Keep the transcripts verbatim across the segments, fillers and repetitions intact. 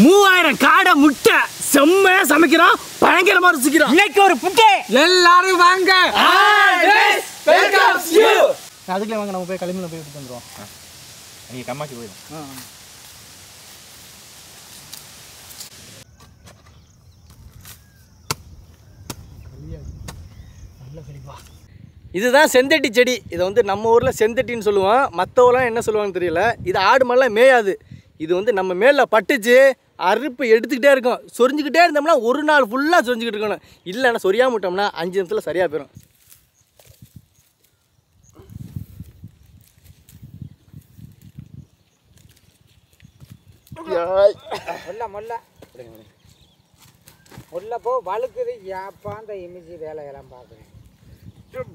மூவாயிரம் காடை முட்டை செம்மையா சமைக்கிறோம், பயங்கரமா ருசிக்கிறோம். இன்னைக்கு ஒரு புட்டை எல்லாரும் வாங்க. அதுக்குள்ளே வாங்க, நம்ம போய் களிமண்ல போய் வந்துடுவோம். நீங்கள் கம்மாக்கி போயிடும். இதுதான் செந்தட்டி செடி. இதை வந்து நம்ம ஊரில் செந்தட்டின்னு சொல்லுவோம், மற்றவெல்லாம் என்ன சொல்லுவாங்கன்னு தெரியல. இது ஆடு மாதிரிலாம் மேயாது. இது வந்து நம்ம மேலே பட்டுச்சு அறுப்பு எடுத்துக்கிட்டே இருக்கும். சொரிஞ்சிக்கிட்டே இருந்தோம்னா ஒரு நாள் ஃபுல்லாக சொரிஞ்சிக்கிட்டு இருக்கணும். இல்லைன்னா சொரியாமல் விட்டோம்னா அஞ்சு நிமிஷத்தில் சரியாக போயிடும். உள்ள போ வழுக்குது. ஏப்பா அந்த இமிஜி வேலையெல்லாம் பார்க்குறேன். உரம்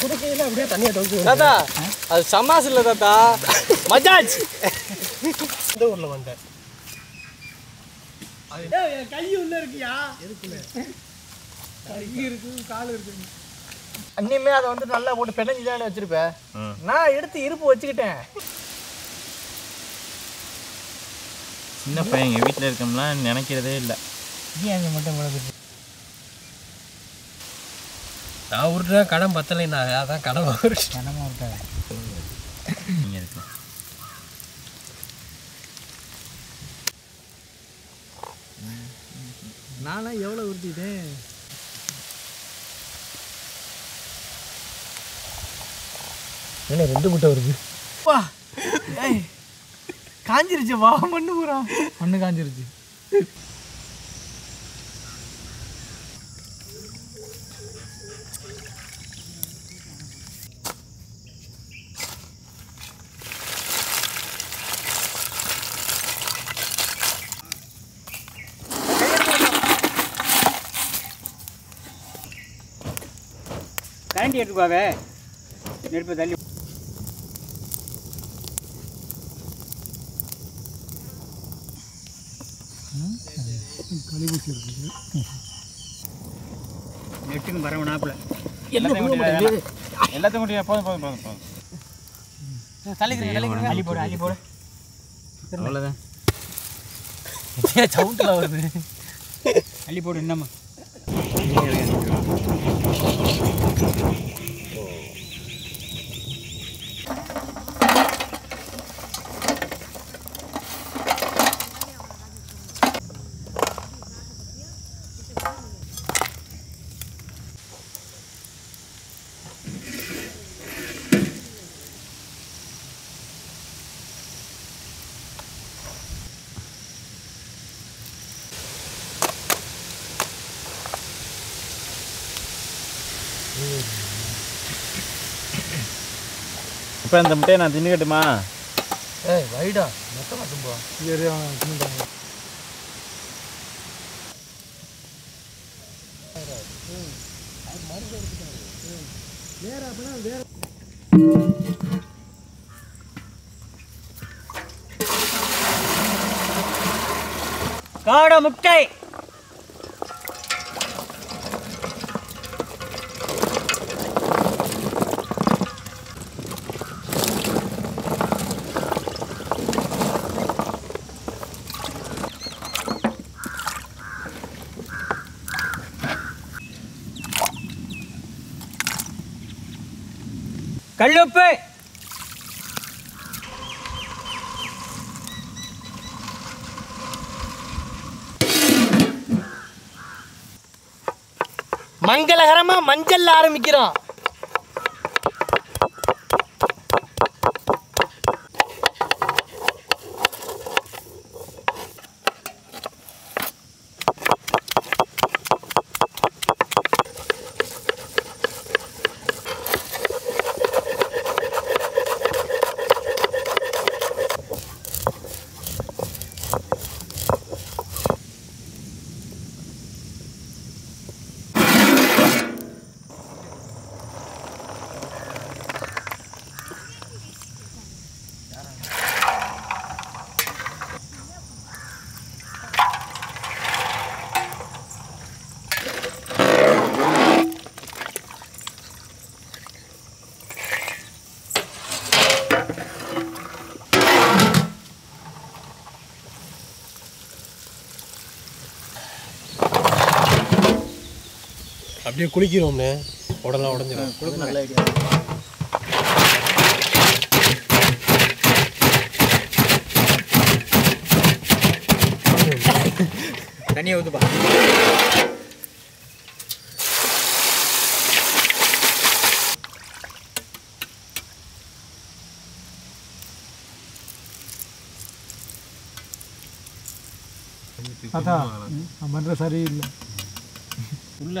குடிக்கையில் அப்படியே தண்ணியை தொகுத்து தாத்தா. அது சமாஸ் இல்லை தாத்தா, மஜாஜ். இந்த ஊரில் வந்தேன், கை உள்ளே இருக்கியா? இருக்குல்ல, கை இருக்கு, கால் இருக்கு. அன்னியுமே அதை வந்து நல்லா போட்டு பெண்ணஞ்சிதான் வச்சுருப்பேன். நான் எடுத்து இருப்பு வச்சுக்கிட்டேன். சின்ன பையன் எங்கள் வீட்டில் இருக்கோம்லாம் நினைக்கிறதே இல்லை. ஏன் மட்டும் விளக்குது? நான் உருட்டா கடன் பத்தலைண்ணா, அதான் கடன் ஒரு கனமாக விட்டாங்க. நீங்கள் இருக்கு நானும் எவ்வளோ உருட்டிட்டேன். என்ன ரெண்டு முட்டை வருதுப்பா? ஏய் காஞ்சிருச்சு வா, மண்ணு பூரா மண்ணு காஞ்சிருச்சு. கரண்டி எடுத்துக்காவே நெருப்பு தள்ளி கழிவுக்கு இருக்குது. நெட்டுன்னு பரவ நாப்பில் எல்லாத்தையும் முடியாது. போதும் போதும் போதும் போதும் தள்ளிக்கிறேன். அள்ளி போடு அள்ளி போடு. அவ்வளோதான், சவுண்டில் வருது. அள்ளி போடு. என்னம்மா இப்போ இந்த முட்டையை நான் தின்னுக்கட்டுமா? ஏய் வைடா, மொத்தமாக தும்புவான் தின்னுட்டாங்க. வேற அப்படின்னா வேற காடை முட்டை கல்லுப்பு மங்களகரமா மஞ்சள் ஆரம்பிக்கிறோம். அப்படியே குளிக்கிறோம்னே உடனே உடைஞ்சிரும். குளிக்க நல்ல ஐடியா. தண்ணியை ஊத்துப்பா. அதா மன்ற சரி இல்ல உள்ள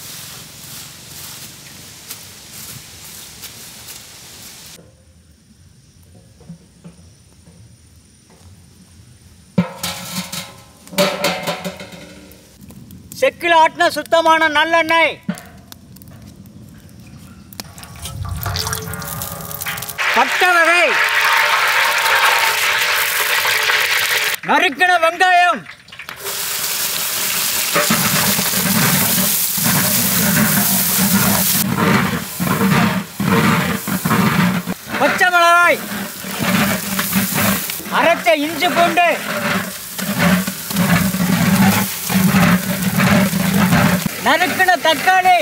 செக்கில் ஆட்டின சுத்தமான நல்லெண்ணெய் பட்டை வகை நறுக்கின வெங்காயம் பச்சை மிளகாய் அரைச்ச இஞ்சி பூண்டு நறுக்கின தக்காளி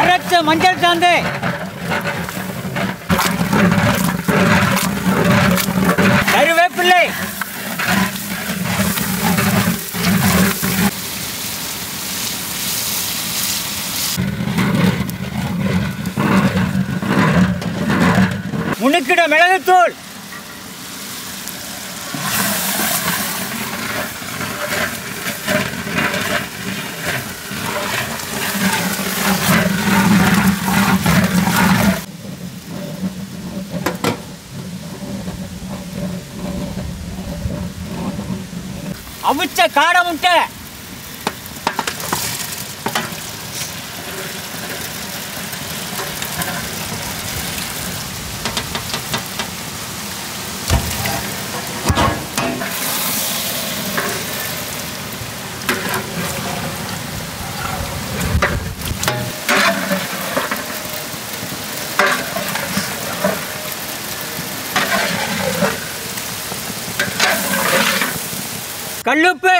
அரைச்ச மஞ்சள் சாந்து கருவேப்பிள்ளை முனுக்கிட மிளகுத்தூள் அவிச்ச காடை முட்டை கல்லுப்பு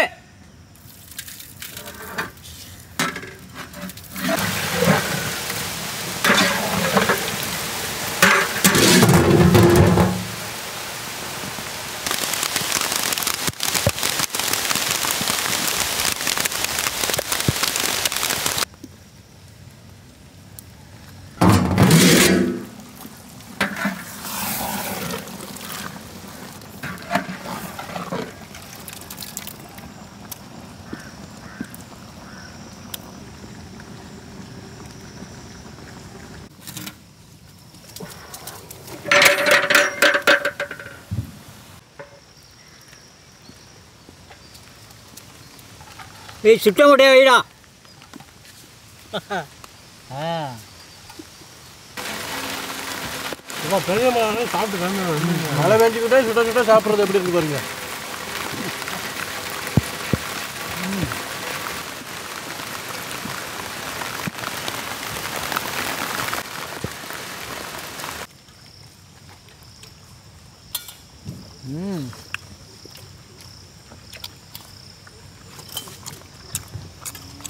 சுட்ட முட்டையா வைடா. பெரிய சாப்பிட்டு மழை வேண்டிக்கிட்டே சுட்ட சுட்ட சாப்பிட்றது எப்படி இருக்கு பாருங்க.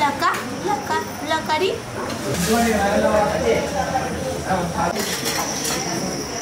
लकारी